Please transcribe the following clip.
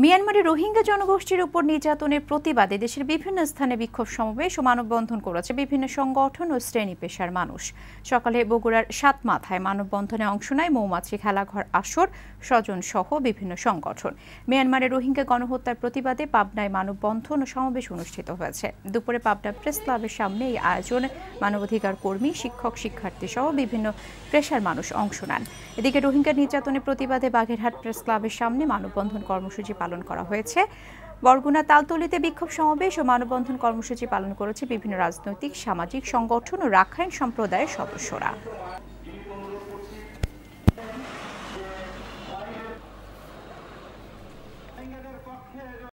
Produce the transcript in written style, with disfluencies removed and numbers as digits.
মিয়ানমারে রোহিঙ্গা জনগোষ্ঠীর উপর নির্যাতনের প্রতিবাদে দেশের বিভিন্ন স্থানে বিক্ষোভ সমাবেশ ও মানববন্ধন করেছে বিভিন্ন সংগঠন ও শ্রেণী পেশার মানুষ। সকালে বগুড়ার সাত মাথায় মানববন্ধনে অংশ নেয় মৌমাছি খেলাঘর আসর, স্বজন সহ বিভিন্ন সংগঠন। মিয়ানমারে রোহিঙ্গা গণহত্যার প্রতিবাদে পাবনায় মানববন্ধন ও সমাবেশ অনুষ্ঠিত হয়েছে। দুপুরে পাবনা প্রেস ক্লাবের সামনে এই আয়োজনে মানবাধিকার কর্মী, শিক্ষক, শিক্ষার্থী সহ বিভিন্ন পেশার মানুষ অংশ নেন। এদিকে রোহিঙ্গা নির্যাতনের প্রতিবাদে বাগেরহাট প্রেস ক্লাবের সামনে মানববন্ধন কর্মসূচি পালন করা হয়েছে। বরগুনা তালতলিতে বিক্ষোভ সমাবেশ ও মানববন্ধন কর্মসূচি পালন করেছে বিভিন্ন রাজনৈতিক, সামাজিক সংগঠন ও রাখাইন সম্প্রদায়ের সদস্যরা।